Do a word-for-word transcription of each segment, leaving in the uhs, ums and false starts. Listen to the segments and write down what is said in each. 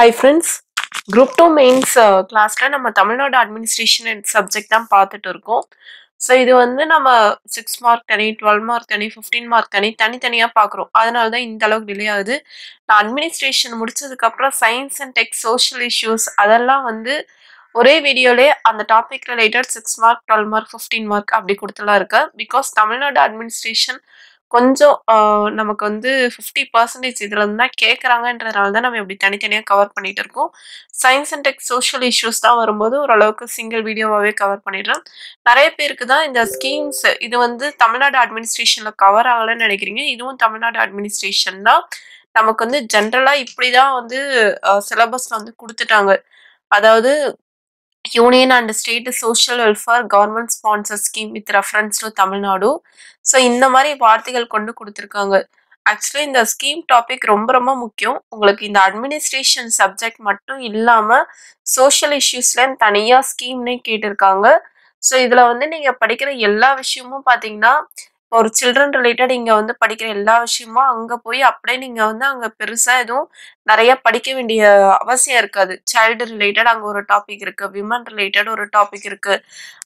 Hi friends, group two mains uh, class la nama Tamil Nadu administration and subject dhaan paathitu irukom. So idu vandu nama six mark thani, twelve mark thani, fifteen mark thani thani thaniya paakrom. Adanal dhaan indha alavukku delay agudhu. Na administration mudichadukku apra science and tech social issues adella vandu ஒரே வீடியோல அந்த topic related six mark, twelve mark, fifteen mark அப்படி கொடுத்தலாம் இருக்கு. Because Tamil Nadu administration கொஞ்சம் நமக்கு வந்து fifty percent இதுல இருந்தா கேக்குறாங்கன்றதால தான் நம்ம இப்படி தனித்தனியா கவர் பண்ணிட்டு இருக்கோம். Science and tech social issues தான் வரும்போது ஓரளவுக்கு சிங்கிள் வீடியோவாவே கவர் பண்ணிடுறோம். நிறைய பேருக்கு தான் இந்த ஸ்கீம்ஸ் இது வந்து தமிழ்நாடு அட்மினிஸ்ட்ரேஷன்ல கவர் ஆகலன்னு நினைக்கிறீங்க. இதுவும் தமிழ்நாடு அட்மினிஸ்ட்ரேஷன் தான். நமக்கு வந்து ஜென்ரலா இப்படிதான் வந்து சிலபஸ்ல வந்து கொடுத்துட்டாங்க. அதாவது Union and State Social Welfare Government Sponsored Scheme with reference to Tamil Nadu. So, இந்த மாதிரி வார்த்தைகள் கொண்டு கொடுத்திருக்காங்க. ஆக்சுவலி இந்த ஸ்கீம் டாபிக் ரொம்ப ரொம்ப முக்கியம். உங்களுக்கு இந்த அட்மினிஸ்ட்ரேஷன் சப்ஜெக்ட் மட்டும் இல்லாம சோஷியல் இஷ்யூஸ்ல தனியா ஸ்கீம்னே கேட்டிருக்காங்க. ஸோ இதுல வந்து நீங்க படிக்கிற எல்லா விஷயமும் பாத்தீங்கன்னா ஒரு சில்ட்ரன் ரிலேட்டட் இங்க வந்து படிக்கிற எல்லா விஷயமும் அங்க போய் அப்படியே நீங்க வந்து அங்க பெருசா எதுவும் நிறைய படிக்க வேண்டிய அவசியம் இருக்காது. சைல்டு ரிலேட்டட் அங்க ஒரு டாபிக் இருக்கு, விமன் ரிலேட்டட் ஒரு டாபிக் இருக்கு,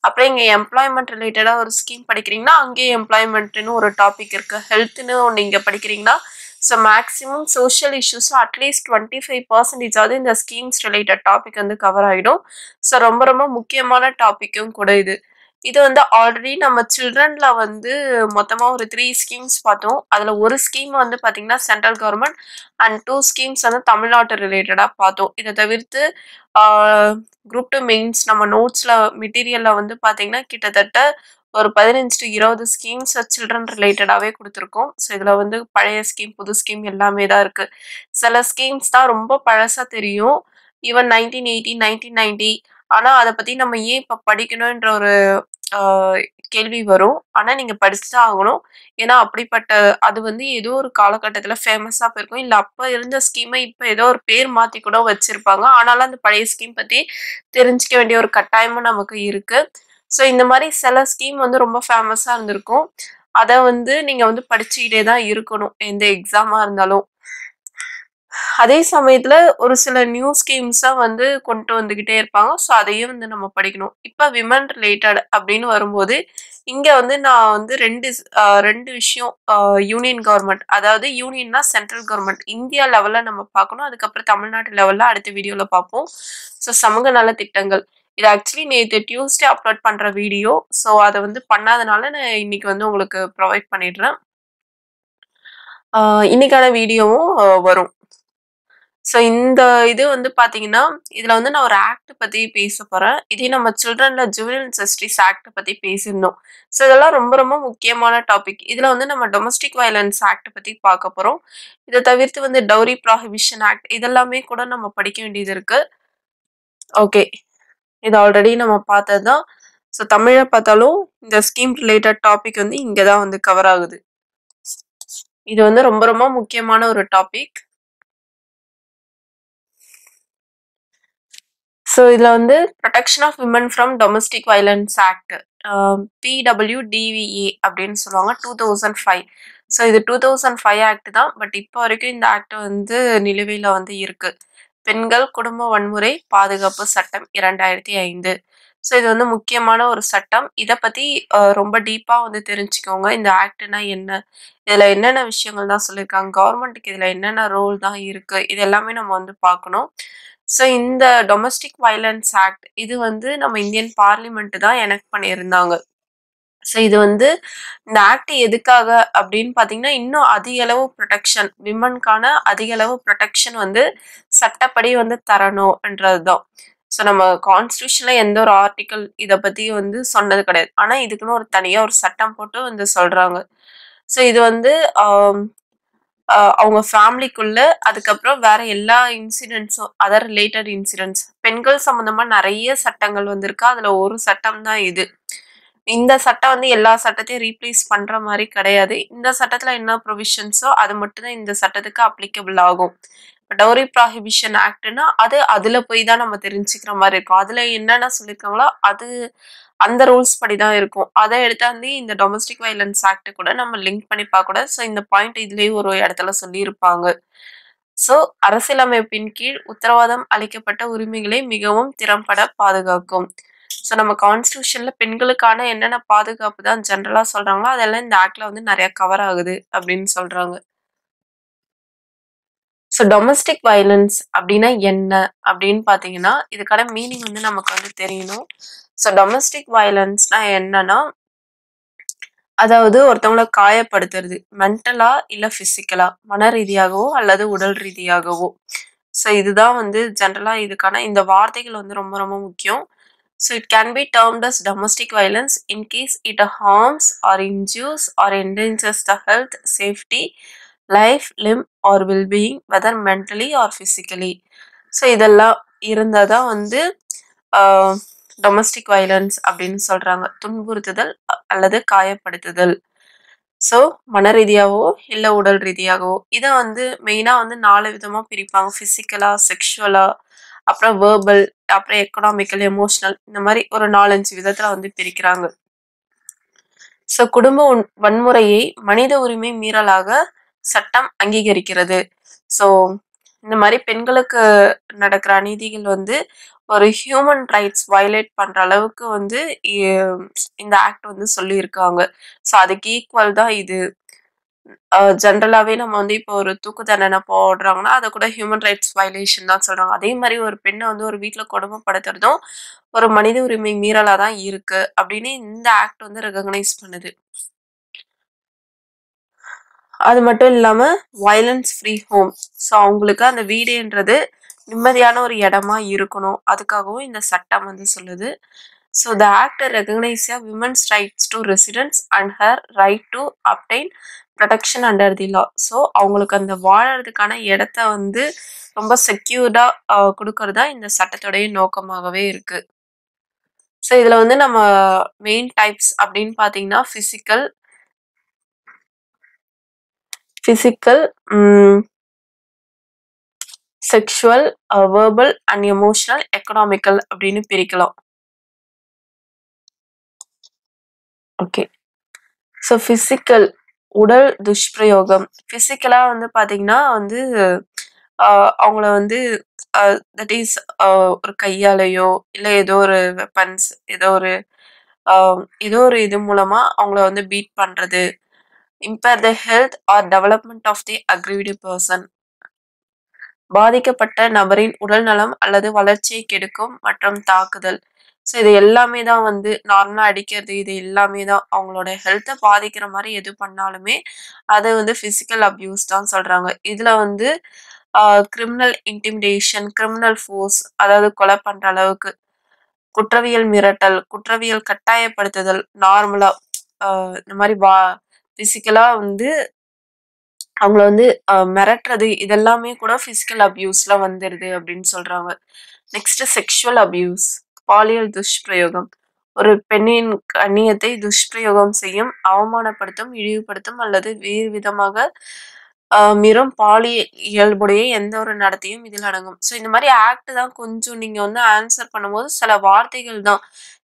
அப்புறம் இங்க எம்ப்ளாய்மெண்ட் ரிலேட்டடா ஒரு ஸ்கீம் படிக்கிறீங்கன்னா அங்கேயே எம்ப்ளாய்மெண்ட்னு ஒரு டாபிக் இருக்கு, ஹெல்த்னு நீங்க படிக்கிறீங்கன்னா. ஸோ மேக்ஸிமம் சோஷியல் இஷ்யூஸும் அட்லீஸ்ட் டுவெண்ட்டி ஃபைவ் பர்சன்டேஜாவது இந்த ஸ்கீம்ஸ் ரிலேட்டட் டாபிக் வந்து கவர் ஆகிடும். ஸோ ரொம்ப ரொம்ப முக்கியமான டாப்பிக்கும் கூட இது. இது வந்து ஆல்ரெடி நம்ம சில்ட்ரன்ல வந்து மொத்தமா ஒரு த்ரீ ஸ்கீம்ஸ் பார்த்தோம். அதுல ஒரு ஸ்கீம் வந்து பாத்தீங்கன்னா central government and two schemes வந்து தமிழ்நாட்டு ரிலேட்டடா பார்த்தோம். இதை தவிர்த்து குரூப் டூ மெயின்ஸ் நம்ம நோட்ஸ்ல மெட்டீரியல்ல வந்து பாத்தீங்கன்னா கிட்டத்தட்ட ஒரு பதினஞ்சு டு இருபது ஸ்கீம்ஸ் சில்ட்ரன் ரிலேட்டடாகவே கொடுத்துருக்கோம். ஸோ இதில் வந்து பழைய ஸ்கீம் புது ஸ்கீம் எல்லாமே தான் இருக்கு. சில ஸ்கீம்ஸ் தான் ரொம்ப பழசா தெரியும், even nineteen eighty nineteen ninety ஆனால் அதை பற்றி நம்ம ஏன் இப்போ படிக்கணுன்ற ஒரு கேள்வி வரும். ஆனால் நீங்கள் படிச்சுதான் ஆகணும். ஏன்னா அப்படிப்பட்ட அது வந்து ஏதோ ஒரு காலகட்டத்தில் ஃபேமஸாக போயிருக்கும், இல்லை அப்போ இருந்த ஸ்கீமை இப்போ ஏதோ ஒரு பேர் மாற்றி கூட வச்சுருப்பாங்க. ஆனாலும் அந்த பழைய ஸ்கீம் பற்றி தெரிஞ்சிக்க வேண்டிய ஒரு கட்டாயமும் நமக்கு இருக்குது. ஸோ இந்த மாதிரி சில ஸ்கீம் வந்து ரொம்ப ஃபேமஸாக இருந்திருக்கும். அதை வந்து நீங்கள் வந்து படிச்சுக்கிட்டே தான் இருக்கணும் எந்த எக்ஸாமாக இருந்தாலும். அதே சமயத்துல ஒரு சில நியூ ஸ்கீம்ஸா வந்து கொண்டு வந்துகிட்டே இருப்பாங்க. ஸோ அதையும் வந்து நம்ம படிக்கணும். இப்ப விமன் ரிலேட்டட் அப்படின்னு வரும்போது இங்க வந்து நான் வந்து ரெண்டு ரெண்டு விஷயம் யூனியன் கவர்மெண்ட், அதாவது யூனியன்னா சென்ட்ரல் கவர்மெண்ட் இந்தியா லெவல்ல நம்ம பார்க்கணும். அதுக்கப்புறம் தமிழ்நாட்டு லெவல்ல அடுத்த வீடியோல பார்ப்போம். ஸோ சமூக நல திட்டங்கள் இது ஆக்சுவலி நேற்று டியூஸ்டே அப்லோட் பண்ற வீடியோ. ஸோ அதை வந்து பண்ணாதனால நான் இன்னைக்கு வந்து உங்களுக்கு ப்ரொவைட் பண்ணிடுறேன். ஆஹ் இன்னைக்கான வீடியோவும் வரும். ஸோ இந்த இது வந்து பார்த்தீங்கன்னா இதில் வந்து நான் ஒரு ஆக்ட் பற்றி பேச போகிறேன். இதே நம்ம சில்ட்ரன்ல ஜுவனைல் அன்செஸ்ட்ரீஸ் ஆக்ட் பற்றி பேசியிருந்தோம். ஸோ இதெல்லாம் ரொம்ப ரொம்ப முக்கியமான டாபிக். இதில் வந்து நம்ம டொமஸ்டிக் வயலன்ஸ் ஆக்ட் பற்றி பார்க்க போகிறோம். இதை தவிர்த்து வந்து டவுரி ப்ராஹிபிஷன் ஆக்ட் இதெல்லாமே கூட நம்ம படிக்க வேண்டியது இருக்கு. ஓகே, இது ஆல்ரெடி நம்ம பார்த்தது தான். ஸோ தமிழை பார்த்தாலும் இந்த ஸ்கீம் ரிலேட்டட் டாபிக் வந்து இங்கே தான் வந்து கவர் ஆகுது. இது வந்து ரொம்ப ரொம்ப முக்கியமான ஒரு டாபிக். ஸோ இதில் வந்து protection of women from domestic violence act PWDVA அப்படின்னு சொல்லுவாங்க, டூ தௌசண்ட் ஃபைவ். ஸோ இது டூ தௌசண்ட் ஃபைவ் ஆக்ட் தான். பட் இப்போ வரைக்கும் இந்த ஆக்ட் வந்து நிலுவையில் வந்து இருக்கு. பெண்கள் குடும்ப வன்முறை பாதுகாப்பு சட்டம் இரண்டாயிரத்தி ஐந்து. ஸோ இது வந்து முக்கியமான ஒரு சட்டம். இதை பற்றி ரொம்ப டீப்பாக வந்து தெரிஞ்சுக்கோங்க. இந்த ஆக்ட்னா என்ன, இதில் என்னென்ன விஷயங்கள் தான் சொல்லியிருக்காங்க, கவர்மெண்ட்டுக்கு இதில் என்னென்ன ரோல் தான் இருக்குது, இது எல்லாமே நம்ம வந்து பார்க்கணும். ஸோ இந்த டொமஸ்டிக் வயலன்ஸ் ஆக்ட் இது வந்து நம்ம இந்தியன் பார்லிமெண்ட் தான் எனக்ட் பண்ணியிருந்தாங்க. ஸோ இது வந்து இந்த ஆக்ட் எதுக்காக அப்படின்னு பார்த்தீங்கன்னா இன்னும் அதிகளவு ப்ரொடெக்ஷன் விமனுக்கான அதிகளவு ப்ரொடெக்ஷன் வந்து சட்டப்படி வந்து தரணும்ன்றது தான். ஸோ நம்ம கான்ஸ்டியூஷன்ல எந்த ஒரு ஆர்டிக்கல் இதை பற்றி வந்து சொன்னது கிடையாது. ஆனால் இதுக்குன்னு ஒரு தனியாக ஒரு சட்டம் போட்டு வந்து சொல்றாங்க. ஸோ இது வந்து அவங்க ஃபேமிலிக்குள்ள அதுக்கப்புறம் வேற எல்லா இன்சிடென்ட்ஸும் அதர் ரிலேட்டட் இன்சிடென்ட்ஸ் பெண்கள் சம்பந்தமா நிறைய சட்டங்கள் வந்திருக்கு. அதுல ஒரு சட்டம் தான் இது. இந்த சட்டம் வந்து எல்லா சட்டத்தையும் ரீப்ளேஸ் பண்ற மாதிரி கிடையாது. இந்த சட்டத்துல என்ன ப்ரொவிஷன்ஸோ அது மட்டும்தான் இந்த சட்டத்துக்கு அப்ளிகபிள் ஆகும். டவுரி ப்ராஹிபிஷன் ஆக்ட்னா அது அதுல போய் தான் நம்ம தெரிஞ்சுக்கிற மாதிரி இருக்கும். அதுல என்னென்ன சொல்லியிருக்காங்களோ அது அந்த ரூல்ஸ் படி தான் இருக்கும். அதை எடுத்து வந்து இந்த டொமஸ்டிக் வயலன்ஸ் ஆக்ட் கூட நம்ம லிங்க் பண்ணி பார்க்க கூடாது. ஸோ இந்த பாயிண்ட் இதுலேயும் ஒரு இடத்துல சொல்லியிருப்பாங்க. So அரசியல் அமைப்பின் கீழ் உத்தரவாதம் அளிக்கப்பட்ட உரிமைகளை மிகவும் திறம்பட பாதுகாக்கும். So நம்ம கான்ஸ்டிடியூஷன்ல பெண்களுக்கான என்னென்ன பாதுகாப்பு தான் ஜெனரலா சொல்றாங்களோ அதெல்லாம் இந்த ஆக்ட்ல வந்து நிறைய கவர் ஆகுது அப்படினு சொல்றாங்க. So domestic violence அப்படினா என்ன அப்படினு பாத்தீங்கன்னா இதுக்கான மீனிங் வந்து நமக்கு வந்து தெரியணும். So domestic violenceனா என்னன்னா அதாவது ஒருத்தவங்கள காயப்படுத்துறது மென்டலா இல்ல பிசிக்கலா மன ரீதியாகவோ அல்லது உடல் ரீதியாகவோ. ஸோ இதுதான் வந்து ஜென்ரலா இதுக்கான இந்த வார்த்தைகள் வந்து ரொம்ப ரொம்ப முக்கியம். So it can be termed as domestic violence in case it harms or injures or endangers the health safety life limb or wellbeing whether mentally or physically. So இதெல்லாம் இருந்தால் தான் வந்து டொமஸ்டிக் வயலன்ஸ் அப்படின்னு சொல்கிறாங்க. துன்புறுத்துதல் அல்லது காயப்படுத்துதல் ஸோ மன ரீதியாகவோ இல்லை உடல் ரீதியாகவோ. இதை வந்து மெயினாக வந்து நாலு விதமாக பிரிப்பாங்க. ஃபிசிக்கலாக, செக்ஷுவலாக, அப்புறம் வேர்பல், அப்புறம் எக்கனாமிக்கல், எமோஷ்னல், இந்த மாதிரி ஒரு நாலஞ்சு விதத்தில் வந்து பிரிக்கிறாங்க. ஸோ குடும்ப உன் வன்முறையை மனித உரிமை மீறலாக சட்டம் அங்கீகரிக்கிறது. ஸோ இந்த மாதிரி பெண்களுக்கு நடக்கிற அநீதிகள் வந்து ஒரு ஹியூமன் ரைட்ஸ் வயலேட் பண்ற அளவுக்கு வந்து இந்த ஆக்ட் வந்து சொல்லியிருக்காங்க. ஸோ அதுக்கு ஈக்குவல் தான் இது. ஜென்ரலாகவே நம்ம வந்து இப்போ ஒரு தூக்கு தண்டனை போடுறாங்கன்னா அதை கூட ஹியூமன் ரைட்ஸ் வயலேஷன் தான் சொல்றாங்க. அதே மாதிரி ஒரு பெண்ணை வந்து ஒரு வீட்டில் கொடுமைப்படுத்துறதும் ஒரு மனித உரிமை மீறலாக தான் இருக்கு அப்படின்னு இந்த ஆக்ட் வந்து ரெகக்னைஸ் பண்ணுது. அது மட்டும் இல்லாம வயலன்ஸ் ஃப்ரீ ஹோம். ஸோ அவங்களுக்கு அந்த வீடுன்றது நிம்மதியான ஒரு இடமா இருக்கணும், அதுக்காகவும் இந்த சட்டம் வந்து சொல்லுது. So the act recognise women's rights to residence and her right to obtain protection under the law. So அவங்களுக்கு அந்த வாழறதுக்கான இடத்த வந்து ரொம்ப செக்யூர்டா கொடுக்கறதா இந்த சட்டத்துடைய நோக்கமாகவே இருக்கு. ஸோ இதுல வந்து நம்ம மெயின் டைப்ஸ் அப்படின்னு பார்த்தீங்கன்னா physical physical sexual verbal and emotional economical அப்படின்னு பிரிக்கலாம். ஓகே, ஸோ ஃபிசிக்கல் உடல் துஷ்பிரயோகம். ஃபிசிக்கலாக வந்து பார்த்தீங்கன்னா வந்து அவங்கள வந்து தட் இஸ் ஒரு கையாலேயோ இல்லை ஏதோ ஒரு வெப்பன்ஸ் ஏதோ ஒரு ஏதோ ஒரு இது மூலமாக அவங்கள வந்து பீட் பண்ணுறது. Impair the health or development of the aggrieved person. பாதிக்கப்பட்ட நபரின் உடல் நலம் அல்லது வளர்ச்சியை கெடுக்கும் மற்றும் தாக்குதல். ஸோ இது எல்லாமே தான் வந்து நார்மலாக அடிக்கிறது இது எல்லாமே தான் அவங்களோட ஹெல்த்தை பாதிக்கிற மாதிரி எது பண்ணாலுமே அது வந்து ஃபிசிக்கல் அப்யூஸ் தான் சொல்கிறாங்க. இதில் வந்து கிரிமினல் இன்டிமிடேஷன், கிரிமினல் ஃபோர்ஸ், அதாவது கொலை பண்ணுற அளவுக்கு, குற்றவியல் மிரட்டல், குற்றவியல் கட்டாயப்படுத்துதல், நார்மலாக இந்த மாதிரி வா ஃபிசிக்கலா வந்து அவங்கள வந்து மிரட்டுறது, இதெல்லாமே கூட ஃபிசிக்கல் அபியூஸ்ல வந்துடுது அப்படின்னு சொல்றாங்க. நெக்ஸ்ட் செக்ஷுவல் அபியூஸ், பாலியல் துஷ்பிரயோகம். ஒரு பெண்ணின் கண்ணியத்தை துஷ்பிரயோகம் செய்யும், அவமானப்படுத்தும், இழிவுபடுத்தும் அல்லது வேறு விதமாக மீறும் பாலிய இயல்புடைய எந்த ஒரு நடத்தையும் இதில் அடங்கும். ஸோ இந்த மாதிரி ஆக்ட் தான் கொஞ்சம் நீங்க வந்து ஆன்சர் பண்ணும்போது சில வார்த்தைகள் தான்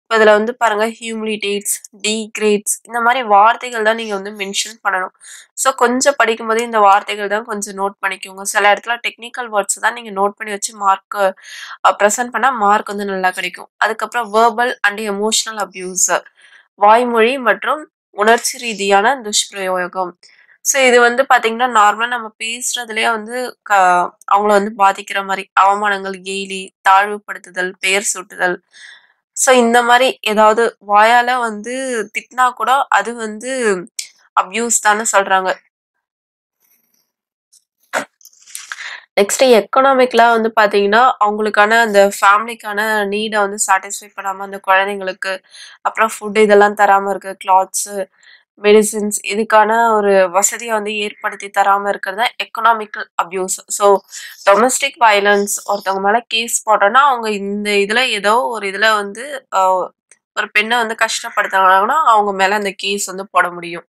இப்போ இதில் வந்து பாருங்கள், ஹியூமிலிட்டேட்ஸ், டீக்ரேட்ஸ், இந்த மாதிரி வார்த்தைகள் தான் நீங்கள் வந்து மென்ஷன் பண்ணணும். ஸோ கொஞ்சம் படிக்கும்போது இந்த வார்த்தைகள் தான் கொஞ்சம் நோட் பண்ணிக்கோங்க. சில இடத்துல டெக்னிக்கல் வேர்ட்ஸ் தான் நீங்கள் நோட் பண்ணி வச்சு மார்க் ப்ரெசென்ட் பண்ணால் மார்க் வந்து நல்லா கிடைக்கும். அதுக்கப்புறம் வேர்பல் அண்ட் எமோஷனல் அப்யூஸ், வாய்மொழி மற்றும் உணர்ச்சி ரீதியான துஷ்பிரயோகம். ஸோ இது வந்து பார்த்தீங்கன்னா நார்மலாக நம்ம பேசுறதுலேயே வந்து க அவங்கள வந்து பாதிக்கிற மாதிரி அவமானங்கள், கேலி, தாழ்வுபடுத்துதல், பெயர் சூட்டுதல். ஸோ இந்த மாதிரி ஏதாவது வாயால் வந்து திட்டினா கூட அது வந்து அப்யூஸ் தானே சொல்கிறாங்க. நெக்ஸ்ட் எக்கனாமிக்கலாக வந்து பார்த்தீங்கன்னா அவங்களுக்கான அந்த ஃபேமிலிக்கான நீடை வந்து சாட்டிஸ்ஃபை பண்ணாமல் அந்த குழந்தைங்களுக்கு அப்புறம் ஃபுட் இதெல்லாம் தராமல் இருக்குது, கிளாத்ஸு, மெடிசின்ஸ், இதுக்கான ஒரு வசதியை வந்து ஏற்படுத்தி தராமல் இருக்கிறது தான் economical abuse. So domestic violence ஒருத்தவங்க மேலே கேஸ் போட்டோன்னா அவங்க இந்த இதில் ஏதோ ஒரு இதில் வந்து ஒரு பெண்ணை வந்து கஷ்டப்படுத்துறாங்கன்னா அவங்க மேலே அந்த கேஸ் வந்து போட முடியும்.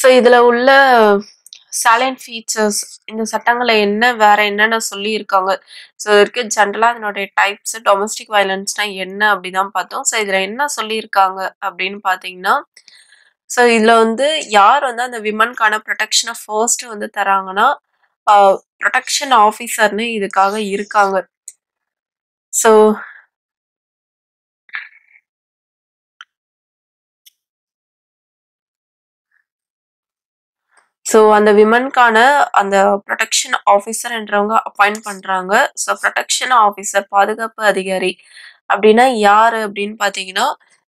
ஸோ இதில் உள்ள சைலண்ட் ஃபீச்சர்ஸ், இந்த சட்டங்களை என்ன வேற என்னென்ன சொல்லியிருக்காங்க. ஸோ இதற்கு ஜென்ரலாக இதனுடைய டைப்ஸ் டொமஸ்டிக் வயலன்ஸ்னா என்ன அப்படிதான் பார்த்தோம். ஸோ இதில் என்ன சொல்லியிருக்காங்க அப்படின்னு பார்த்தீங்கன்னா ஸோ இதில் வந்து யார் வந்து அந்த விமனுக்கான ப்ரொடெக்ஷனை ஃபர்ஸ்ட் வந்து தராங்கன்னா ப்ரொடெக்ஷன் ஆஃபீஸர்னு இதுக்காக இருக்காங்க. ஸோ ஸோ அந்த விமனுக்கான அந்த ப்ரொடெக்ஷன் ஆஃபீஸர்ன்றவங்க அப்பாயிண்ட் பண்ணுறாங்க. ஸோ ப்ரொடெக்ஷன் ஆஃபீஸர் பாதுகாப்பு அதிகாரி அப்படின்னா யார் அப்படின்னு பார்த்தீங்கன்னா,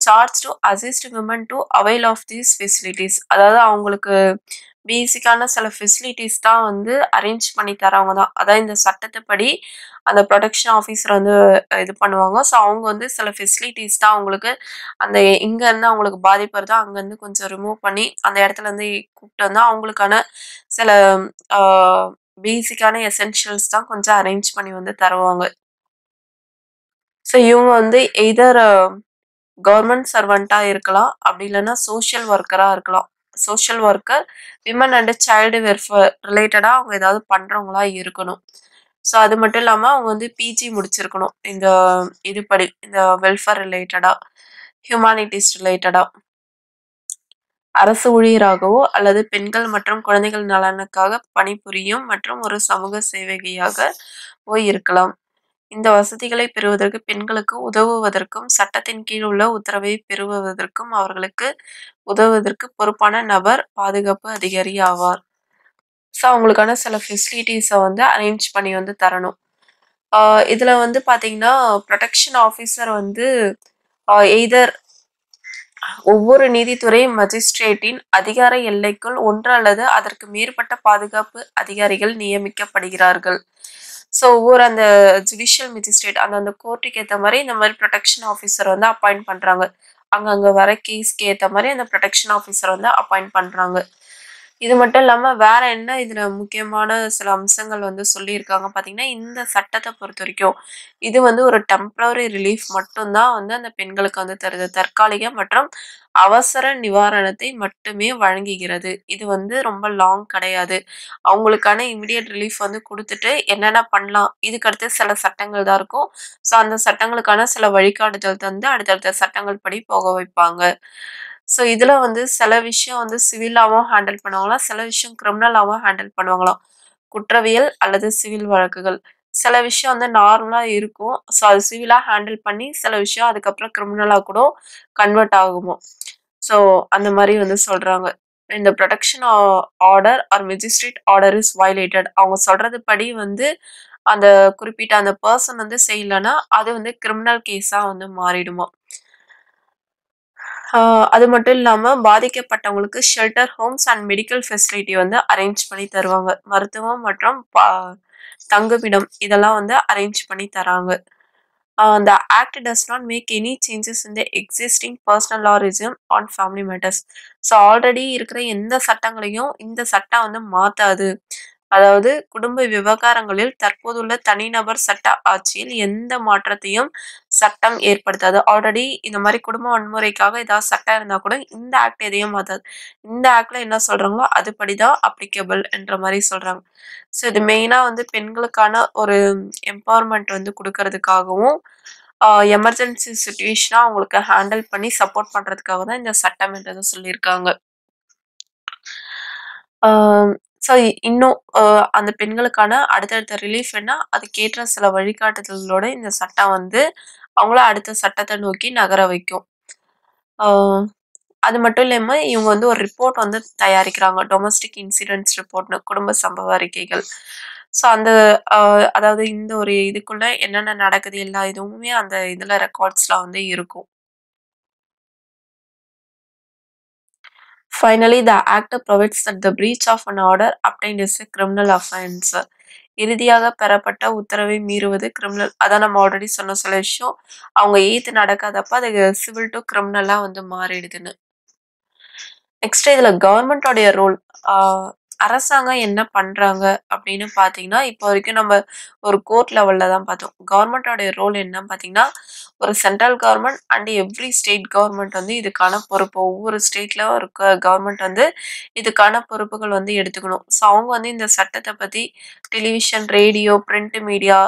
charge to assist women to avail of these facilities, அதாவது அவங்களுக்கு பேசிக்கான சில ஃபெசிலிட்டிஸ் தான் வந்து அரேஞ்ச் பண்ணி தரவங்க தான், அதான் இந்த சட்டத்துப்படி அந்த ப்ரொடெக்ஷன் ஆஃபீஸர் வந்து இது பண்ணுவாங்க. ஸோ அவங்க வந்து சில ஃபெசிலிட்டிஸ் தான் அவங்களுக்கு அந்த எங்கேருந்து அவங்களுக்கு பாதிப்பு வருதோ அங்கேருந்து கொஞ்சம் ரிமூவ் பண்ணி அந்த இடத்துலேருந்து கூப்பிட்டு வந்தால் அவங்களுக்கான சில பேசிக்கான எசென்ஷியல்ஸ் தான் கொஞ்சம் அரேஞ்ச் பண்ணி வந்து தருவாங்க. ஸோ இவங்க வந்து எய்தர் கவர்மெண்ட் சர்வெண்ட்டாக இருக்கலாம், அப்படி இல்லைன்னா சோஷியல் ஒர்க்கராக இருக்கலாம். Social worker women and child welfare ரிலேட்டடாக அவங்க ஏதாவது பண்ணுறவங்களா இருக்கணும். ஸோ அது மட்டும் இல்லாமல் அவங்க வந்து பிஜி முடிச்சிருக்கணும் இந்த இது படி இந்த வெல்ஃபேர் ரிலேட்டடாக, ஹியூமானிட்டிஸ் ரிலேட்டடாக, அரசு ஊழியராகவோ அல்லது பெண்கள் மற்றும் குழந்தைகள் நலனுக்காக பணிபுரியும் மற்றும் ஒரு சமூக சேவகியாக போய் இருக்கலாம். இந்த வசதிகளை பெறுவதற்கு பெண்களுக்கு உதவுவதற்கும் சட்டத்தின் கீழ் உள்ள உத்தரவை பெறுவதற்கும் அவர்களுக்கு உதவுவதற்கு பொறுப்பான நபர் பாதுகாப்பு அதிகாரி ஆவார். ஸோ அவங்களுக்கான சில ஃபெசிலிட்டிஸை வந்து அரேஞ்ச் பண்ணி வந்து தரணும். இதில் வந்து பார்த்தீங்கன்னா ப்ரொடெக்ஷன் ஆஃபீஸர் வந்து எய்தர் ஒவ்வொரு நீதித்துறை மஜிஸ்ட்ரேட்டின் அதிகார எல்லைக்குள் ஒன்று அல்லது அதற்கு மேற்பட்ட பாதுகாப்பு அதிகாரிகள் நியமிக்கப்படுகிறார்கள். ஸோ ஒவ்வொரு அந்த ஜுடிஷியல் மெஜிஸ்ட்ரேட் அந்த அந்த கோர்ட்டுக்கு ஏற்ற மாதிரி இந்த மாதிரி ப்ரொடெக்ஷன் ஆஃபீஸர் வந்து அப்பாயிண்ட் பண்ணுறாங்க. அங்கங்கே வர கேஸ்க்கு ஏற்ற மாதிரி அந்த ப்ரொடெக்ஷன் ஆஃபீஸர் வந்து அப்பாயிண்ட் பண்ணுறாங்க. இது மட்டும் இல்லாமல் வேற என்ன இதில் முக்கியமான சில அம்சங்கள் வந்து சொல்லியிருக்காங்க பார்த்தீங்கன்னா, இந்த சட்டத்தை பொறுத்த வரைக்கும் இது வந்து ஒரு டெம்பரரி ரிலீஃப் மட்டும்தான் வந்து அந்த பெண்களுக்கு வந்து தருது, தற்காலிக மற்றும் அவசர நிவாரணத்தை மட்டுமே வழங்குகிறது. இது வந்து ரொம்ப லாங் கிடையாது. அவங்களுக்கான இமிடியட் ரிலீஃப் வந்து கொடுத்துட்டு என்னென்ன பண்ணலாம் இதுக்கடுத்து சில சட்டங்கள் தான் இருக்கும். ஸோ அந்த சட்டங்களுக்கான சில வழிகாட்டுதல் தந்து அடுத்தடுத்த சட்டங்கள் படி போக வைப்பாங்க. ஸோ இதில் வந்து சில விஷயம் வந்து சிவிலாகவும் ஹேண்டில் பண்ணுவாங்களாம், சில விஷயம் கிரிமினலாகவும் ஹேண்டில் பண்ணுவாங்களாம், குற்றவியல் அல்லது சிவில் வழக்குகள். சில விஷயம் வந்து நார்மலாக இருக்கும், ஸோ அது சிவிலாக ஹேண்டில் பண்ணி சில விஷயம் அதுக்கப்புறம் கிரிமினலாக கூட கன்வெர்ட் ஆகுமோ. ஸோ அந்த மாதிரி வந்து சொல்கிறாங்க. இந்த protection order or magistrate order is violated, அவங்க சொல்கிறது படி வந்து அந்த குறிப்பிட்ட அந்த பர்சன் வந்து செய்யலைன்னா அது வந்து கிரிமினல் கேஸாக வந்து மாறிடுமோ. அது மட்டும் இல்லாமல் பாதிக்கப்பட்டவங்களுக்கு shelter homes and medical facility வந்து அரேஞ்ச் பண்ணி தருவாங்க. மருத்துவம் மற்றும் பா தங்குமிடம் இதெல்லாம் வந்து அரேஞ்ச் பண்ணி தராங்க. அந்த act does not make any changes in the existing personal law regime on family matters. So already இருக்கிற எந்த சட்டங்களையும் இந்த சட்டம் வந்து மாற்றாது. அதாவது குடும்ப விவகாரங்களில் தற்போதுள்ள தனிநபர் சட்ட ஆட்சியில் எந்த மாற்றத்தையும் சட்டம் ஏற்படுத்தாது. ஆல்ரெடி இந்த மாதிரி குடும்ப வன்முறைக்காக ஏதாவது சட்டம் இருந்தால் கூட இந்த ஆக்ட் எதையும் மாற்றாது. இந்த ஆக்டில் என்ன சொல்கிறாங்களோ அதுபடிதான் அப்ளிகபிள் என்ற மாதிரி சொல்கிறாங்க. ஸோ இது மெயினாக வந்து பெண்களுக்கான ஒரு எம்பவர்மெண்ட் வந்து கொடுக்கறதுக்காகவும் எமர்ஜென்சி சுச்சுவேஷனாக அவங்களுக்கு ஹேண்டில் பண்ணி சப்போர்ட் பண்ணுறதுக்காக தான் இந்த சட்டம் என்றதை சொல்லியிருக்காங்க. ஸோ இன்னும் அந்த பெண்களுக்கான அடுத்தடுத்த ரிலீஃப் என்ன அதுக்கேற்ற சில வழிகாட்டுதல்களோட இந்த சட்டம் வந்து அவங்கள அடுத்த சட்டத்தை நோக்கி நகர வைக்கும். அது மட்டும் இல்லாமல் இவங்க வந்து ஒரு ரிப்போர்ட் வந்து தயாரிக்கிறாங்க, டொமஸ்டிக் இன்சிடென்ட்ஸ் ரிப்போர்ட்னு, குடும்ப சம்பவ அறிக்கைகள். ஸோ அந்த அதாவது இந்த ஒரு இதுக்குள்ளே என்னென்ன நடக்குது எல்லா இதுவுமே அந்த இதில் ரெக்கார்ட்ஸ்லாம் வந்து இருக்கும். Finally, the act provides that the breach of an order obtained is a criminal offense. இறுதியாக பெறப்பட்ட உத்தரவை மீறுவது கிரிமினல். அதான் நம்ம ஆல்ரெடி சொன்ன சில விஷயம் அவங்க ஏத்து நடக்காதப்ப அது சிவில் டு கிரிமினலாக வந்து மாறிடுதுன்னு. நெக்ஸ்ட் இதில் கவர்மெண்டோடைய ரோல், அரசாங்கம் என்ன பண்ணுறாங்க அப்படின்னு பார்த்தீங்கன்னா, இப்போ வரைக்கும் நம்ம ஒரு கோர்ட் லெவலில் தான் பார்த்தோம். கவர்மெண்டோடைய ரோல் என்னன்னு பார்த்தீங்கன்னா, ஒரு central government and every state government வந்து இதுக்கான பொறுப்பு, ஒவ்வொரு ஸ்டேட்டில் இருக்க கவர்மெண்ட் வந்து இதுக்கான பொறுப்புகள் வந்து எடுத்துக்கணும். ஸோ அவங்க வந்து இந்த சட்டத்தை பற்றி டெலிவிஷன், ரேடியோ, பிரிண்ட் மீடியா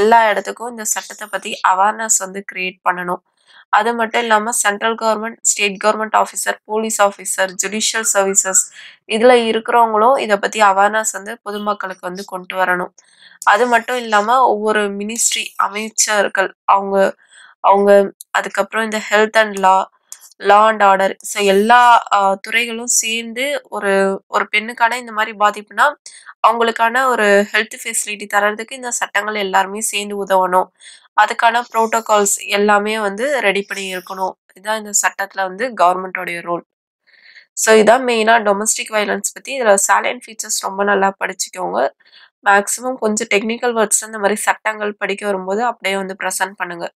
எல்லா இடத்துக்கும் இந்த சட்டத்தை பற்றி அவேர்னஸ் வந்து கிரியேட் பண்ணணும். அது மட்டும் இல்லாம central government, state government officer, police officer, judicial services இதுல இருக்கிறவங்களும் இதை பத்தி அவேர்னஸ் வந்து பொதுமக்களுக்கு வந்து கொண்டு வரணும். அது மட்டும் இல்லாம ஒவ்வொரு மினிஸ்ட்ரி அமைச்சர்கள் அவங்க அவங்க அதுக்கப்புறம் இந்த health and law law and order so எல்லா துறைகளும் சேர்ந்து ஒரு ஒரு பெண்ணுக்கான இந்த மாதிரி பாதிப்புனா அவங்களுக்கான ஒரு ஹெல்த் ஃபெசிலிட்டி தரதுக்கு இந்த சட்டங்கள் எல்லாருமே சேர்ந்து உதவணும். அதுக்கான ப்ரோட்டோகால்ஸ் எல்லாமே வந்து ரெடி பண்ணி இருக்கணும். இதுதான் இந்த சட்டத்தில் வந்து கவர்மெண்டோடைய ரோல். ஸோ இதான் மெயினாக டொமஸ்டிக் வயலன்ஸ் பற்றி. இதில் சாலைன் ஃபீச்சர்ஸ் ரொம்ப நல்லா படிச்சுக்கோங்க. மேக்ஸிமம் கொஞ்சம் டெக்னிக்கல் வேர்ட்ஸ் இந்த மாதிரி சட்டங்கள் படிக்க வரும்போது அப்படியே வந்து ப்ரெசென்ட் பண்ணுங்கள்.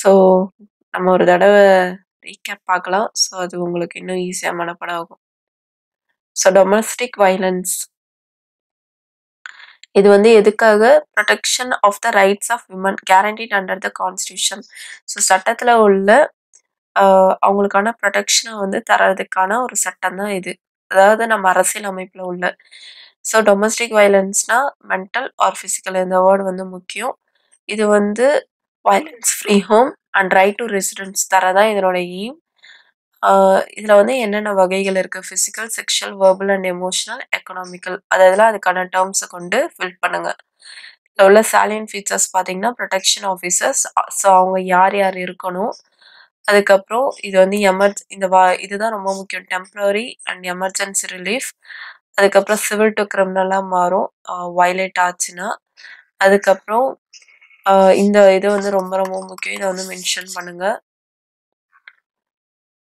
ஸோ நம்ம ஒரு தடவை ரீகேப் பார்க்கலாம். ஸோ அது உங்களுக்கு இன்னும் ஈஸியாக மனப்படாகும். ஸோ டொமஸ்டிக் வயலன்ஸ் இது வந்து எதுக்காக? Protection of the rights of women guaranteed under the constitution. So சட்டத்தில் உள்ள அவங்களுக்கான ப்ரொடெக்ஷனை வந்து தரதுக்கான ஒரு சட்டம் தான் இது. அதாவது நம்ம அரசியல் அமைப்பில் உள்ள. ஸோ டொமஸ்டிக் வயலன்ஸ்னா மென்டல் ஆர் ஃபிசிக்கல் இந்த வேர்டு வந்து முக்கியம். இது வந்து violence free home and right to residence தரதான் இதனோட எய்ம். இதில் வந்து என்னென்ன வகைகள் இருக்குது? Physical, sexual, verbal and emotional, economical அதெல்லாம் அதுக்கான டேர்ம்ஸை கொண்டு ஃபில் பண்ணுங்கள். இதில் உள்ள சாலியன்ட் ஃபீச்சர்ஸ் பார்த்தீங்கன்னா ப்ரொடெக்ஷன் ஆஃபீஸர்ஸ் ஸோ அவங்க யார் யார் இருக்கணும். அதுக்கப்புறம் இது வந்து எமர்ஜ் இந்த வா இதுதான் ரொம்ப முக்கியம். Temporary and emergency relief. அதுக்கப்புறம் சிவில் டு கிரிமினலாக மாறும் வயலேட் ஆச்சுன்னா. அதுக்கப்புறம் இந்த இது வந்து ரொம்ப ரொம்ப முக்கியம். இதை வந்து மென்ஷன் பண்ணுங்கள்.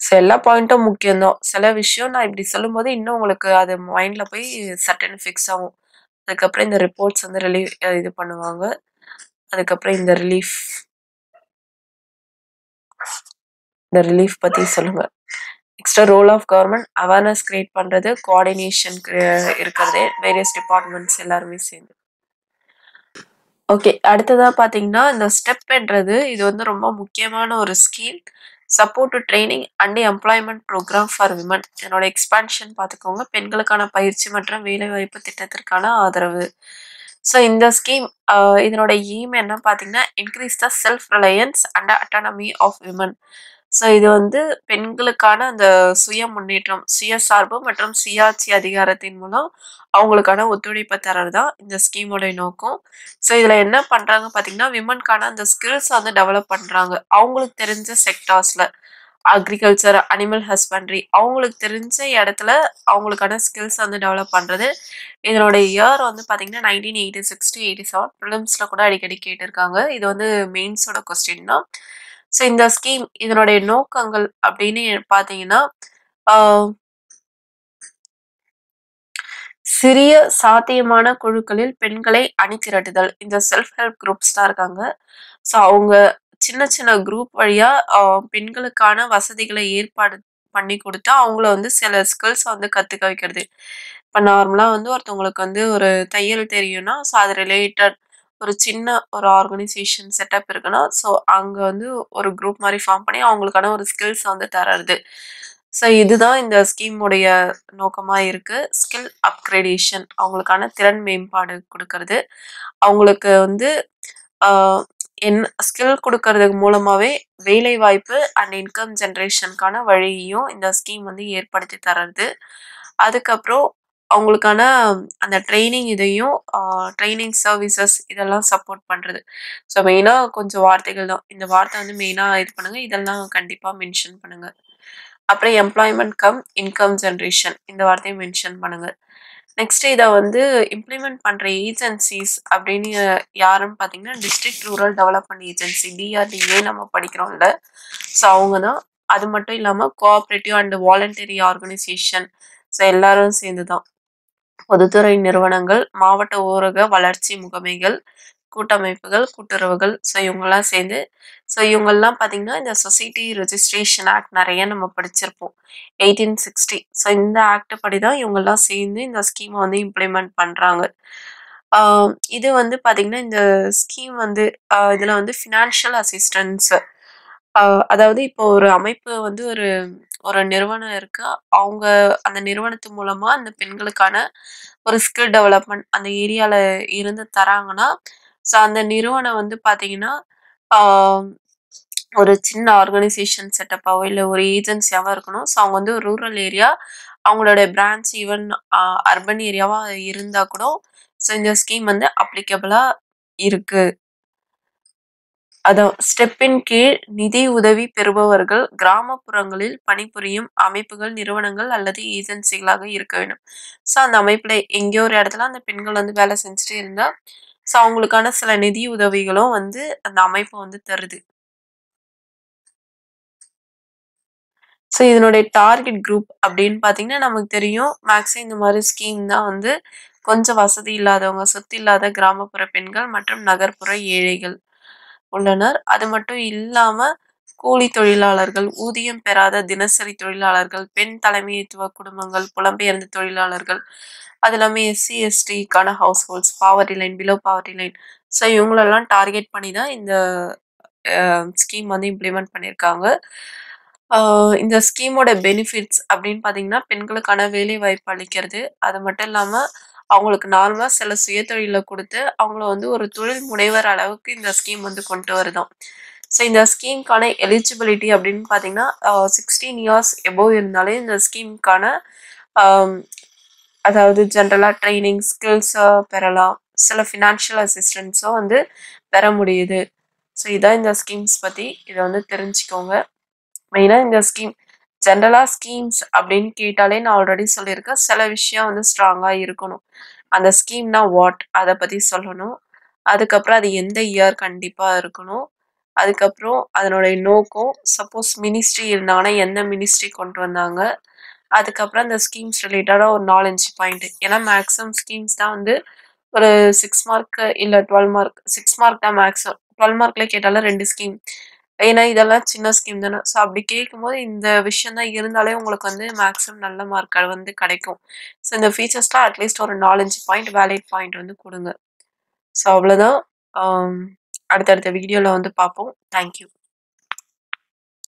ஸோ எல்லா பாயிண்ட்டும் முக்கியம்தான். சில விஷயம் நான் இப்படி சொல்லும்போது இன்னும் உங்களுக்கு அது மைண்டில் போய் சட்டன் ஃபிக்ஸ் ஆகும். அதுக்கப்புறம் இந்த ரிப்போர்ட்ஸ் வந்து ரிலீவ் இது பண்ணுவாங்க. அதுக்கப்புறம் இந்த ரிலீஃப் இந்த ரிலீஃப் பற்றி சொல்லுங்கள். Next role of government awareness create பண்ணுறது, கோஆர்டினேஷன் இருக்கிறது வேரியஸ் டிபார்ட்மெண்ட்ஸ் எல்லாருமே சேர்ந்து. ஓகே, அடுத்ததாக பார்த்தீங்கன்னா இந்த ஸ்டெப்ன்றது இது வந்து ரொம்ப முக்கியமான ஒரு scheme. Support to training and employment programme for women. இதனோட எக்ஸ்பேன்ஷன் பார்த்துக்கோங்க. பெண்களுக்கான பயிற்சி மற்றும் வேலைவாய்ப்பு திட்டத்திற்கான ஆதரவு. ஸோ இந்த ஸ்கீம் இதனோட எய்ம் என்ன பார்த்தீங்கன்னா increase the self reliance and autonomy of women. So இது வந்து பெண்களுக்கான அந்த சுய முன்னேற்றம், சுயசார்பு மற்றும் சுயாட்சி அதிகாரத்தின் மூலம் அவங்களுக்கான ஒத்துழைப்பை தரது தான் இந்த ஸ்கீமோடைய நோக்கம். ஸோ இதில் என்ன பண்ணுறாங்க பார்த்தீங்கன்னா விமன்கான அந்த ஸ்கில்ஸை வந்து டெவலப் பண்ணுறாங்க. அவங்களுக்கு தெரிஞ்ச செக்டார்ஸில் அக்ரிகல்ச்சர், அனிமல் ஹஸ்பண்ட்ரி அவங்களுக்கு தெரிஞ்ச இடத்துல அவங்களுக்கான ஸ்கில்ஸ் வந்து டெவலப் பண்ணுறது. இதனோட இயர் வந்து பார்த்தீங்கன்னா nineteen eighty six to eighty seven ப்ரிலிம்ஸில் கூட அடிக்கடி கேட்டிருக்காங்க. இது வந்து மெயின்ஸோட கொஸ்டின் தான். ஸோ இந்த ஸ்கீம் இதனுடைய நோக்கங்கள் அப்படின்னு பார்த்தீங்கன்னா சிறிய சாத்தியமான குழுக்களில் பெண்களை அணிதிரட்டுதல். இந்த செல்ஃப் ஹெல்ப் குரூப்ஸ் தான் இருக்காங்க. ஸோ அவங்க சின்ன சின்ன குரூப் வழியாக பெண்களுக்கான வசதிகளை ஏற்பாடு பண்ணி கொடுத்தா அவங்கள வந்து சில ஸ்கில்ஸை வந்து கற்றுக்க வைக்கிறது. இப்போ நார்மலாக வந்து ஒருத்தவங்களுக்கு வந்து ஒரு தையல் தெரியும்னா ஸோ அது ரிலேட்டட் ஒரு சின்ன ஒரு ஆர்கனைசேஷன் செட்டப் இருக்குன்னா ஸோ அங்கே வந்து ஒரு குரூப் மாதிரி ஃபார்ம் பண்ணி அவங்களுக்கான ஒரு ஸ்கில்ஸை வந்து தரது. ஸோ இதுதான் இந்த ஸ்கீமுடைய நோக்கமாக இருக்குது. ஸ்கில் அப்கிரேடேஷன் அவங்களுக்கான திறன் மேம்பாடு கொடுக்கறது. அவங்களுக்கு வந்து என் ஸ்கில் கொடுக்கறது மூலமாகவே வேலைவாய்ப்பு அண்ட் இன்கம் ஜென்ரேஷனுக்கான வழியையும் இந்த ஸ்கீம் வந்து ஏற்படுத்தி தரது. அதுக்கப்புறம் அவங்களுக்கான அந்த ட்ரைனிங் இதையும் ட்ரைனிங் சர்வீசஸ் இதெல்லாம் சப்போர்ட் பண்ணுறது. ஸோ மெயினாக கொஞ்சம் வார்த்தைகள் தான். இந்த வார்த்தை வந்து மெயினாக இது பண்ணுங்கள். இதெல்லாம் கண்டிப்பாக மென்ஷன் பண்ணுங்கள். அப்புறம் எம்ப்ளாய்மெண்ட் கம் இன்கம் ஜென்ரேஷன் இந்த வார்த்தையும் மென்ஷன் பண்ணுங்கள். நெக்ஸ்ட் இதை வந்து இம்ப்ளிமெண்ட் பண்ணுற ஏஜென்சிஸ் அப்படின்னு யாருன்னு பார்த்தீங்கன்னா district rural development agency DRDA நம்ம படிக்கிறோம்ல ஸோ அவங்க தான். அது மட்டும் இல்லாமல் cooperative and voluntary organisation so எல்லாரும் சேர்ந்து தான். பொதுத்துறை நிறுவனங்கள், மாவட்ட ஊரக வளர்ச்சி முகமைகள், கூட்டமைப்புகள், கூட்டுறவுகள் ஸோ இவங்கெல்லாம் சேர்ந்து. ஸோ இவங்கெல்லாம் பார்த்தீங்கன்னா இந்த சொசைட்டி ரெஜிஸ்ட்ரேஷன் ஆக்ட் நிறைய நம்ம படிச்சிருப்போம் எயிட்டீன் சிக்ஸ்டி ஸோ இந்த ஆக்ட் படி தான் இவங்கெல்லாம் சேர்ந்து இந்த ஸ்கீமை வந்து இம்ப்ளிமெண்ட் பண்ணுறாங்க. இது வந்து பார்த்திங்கன்னா இந்த ஸ்கீம் வந்து இதில் வந்து ஃபினான்ஷியல் அசிஸ்டன்ஸு அதாவது இப்போ ஒரு அமைப்பு வந்து ஒரு ஒரு நிறுவனம் இருக்குது. அவங்க அந்த நிறுவனத்து மூலமாக அந்த பெண்களுக்கான ஒரு ஸ்கில் டெவலப்மெண்ட் அந்த ஏரியாவில் இருந்து தராங்கன்னா ஸோ அந்த நிறுவனம் வந்து பார்த்திங்கன்னா ஒரு சின்ன organization setup ஆவோ இல்ல ஒரு agency ஆவோ இருக்கணும் சோ அவங்க வந்து rural area அவங்களோட branch even uh, urban area ஆவா இருந்தா கூட சோ இந்த ஸ்கீம் வந்து applicable-ஆ இருக்கு அத ஸ்டெப் இன் கீழ் நிதி உதவி பெறுபவர்கள் கிராமப்புறங்களில் பணிபுரியும் அமைப்புகள் நிறுவனங்கள் அல்லது ஏஜென்சிகளாக இருக்க வேண்டும் சோ அந்த அமைப்புல எங்க ஒரு இடத்துல அந்த பெண்கள் வந்து வேலை செஞ்சிட்டு இருந்தா சோ அவங்களுக்கான சில நிதி உதவிகளும் வந்து அந்த அமைப்பு வந்து தருது சோ இதனோட டார்கெட் group அப்படினு பாத்தீங்கன்னா நமக்கு தெரியும் மேக்ஸே இந்த மாதிரி ஸ்கீம் தான் வந்து கொஞ்சம் வசதி இல்லாதவங்க சொத்து இல்லாத கிராமப்புற பெண்கள் மற்றும் நகர்ப்புற ஏழைகள் உள்ளனர் அது மட்டும் இல்லாம கூலி தொழிலாளர்கள் ஊதியம் பெறாத தினசரி தொழிலாளர்கள் பெண் தலைமைத்துவ குடும்பங்கள் புலம்பெயர்ந்த தொழிலாளர்கள் அதுலமே எஸ்சி எஸ்டி கான households poverty line below poverty line so இவங்களெல்லாம் டார்கெட் பண்ணி தான் இந்த ஸ்கீம் வந்து இம்ப்ளிமெண்ட் பண்ணிருக்காங்க இந்த ஸ்கீமோட பெனிஃபிட்ஸ் அப்படினு பாத்தீங்கன்னா பெண்களுக்கான வேலை வாய்ப்பு அளிக்கிறது அது மட்டும் இல்லாம அவங்களுக்கு நார்மலா சில சுயதொழில கொடுத்து அவங்கள வந்து ஒரு தொழில் முனைவர் அளவுக்கு இந்த ஸ்கீம் வந்து கொண்டு வருதோம் சோ இந்த ஸ்கீம்கான எலிஜிபிலிட்டி அப்படினு பாத்தீங்கன்னா sixteen இயர்ஸ் above இருந்தாலே இந்த ஸ்கீம்கான அதாவது ஜெனரலா ட்ரைனிங் ஸ்கில்ஸ் பெறலாம் சில ஃபைனான்சியல் அசிஸ்டன்ஸோ வந்து பெற முடியுது சோ இதான் இந்த ஸ்கீம்ஸ் பத்தி இத வந்து தெரிஞ்சுக்கோங்க மெயினா இந்த ஸ்கீம் ஜெனரலா ஸ்கீம்ஸ் அப்படினு கேட்டாலே நான் ஆல்ரெடி சொல்லிருக்கேன் சில விஷயம் வந்து ஸ்ட்ராங்கா இருக்கணும் அந்த ஸ்கீம்னா வாட் அத பத்தி சொல்லணும் அதுக்கு அப்புறம் அது எந்த இயர் கண்டிப்பா இருக்கணும் அதுக்கு அப்புறம் அதனோட நோக்கம் சப்போஸ் மினிஸ்ட்ரி இருந்தாங்கன்னா என்ன மினிஸ்ட்ரி கொண்டு வந்தாங்க அதுக்கு அப்புறம் அந்த ஸ்கீம்ஸ் ரிலேட்டடா ஒரு நாலஞ்சு பாயிண்ட் ஏன்னா மேக்ஸிமம் ஸ்கீம்ஸ் தான் வந்து ஒரு சிக்ஸ் மார்க் இல்ல டுவெல் மார்க் சிக்ஸ் மார்க் தான் மேக்ஸிமம் டுவெல் மார்க்ல கேட்டாலும் ரெண்டு ஸ்கீம் ஏன்னா இதெல்லாம் சின்ன ஸ்கீம் தானே ஸோ அப்படி கேட்கும்போது இந்த விஷயம் தான் இருந்தாலே உங்களுக்கு வந்து மேக்ஸிமம் நல்ல மார்க் வந்து கிடைக்கும் ஸோ இந்த ஃபீச்சர்ஸ்லாம் அட்லீஸ்ட் ஒரு நாலஞ்சு பாயிண்ட் வேலிட் பாயிண்ட் வந்து கொடுங்க ஸோ அவ்வளோதான் அடுத்தடுத்த வீடியோவில் வந்து பார்ப்போம் தேங்க்யூ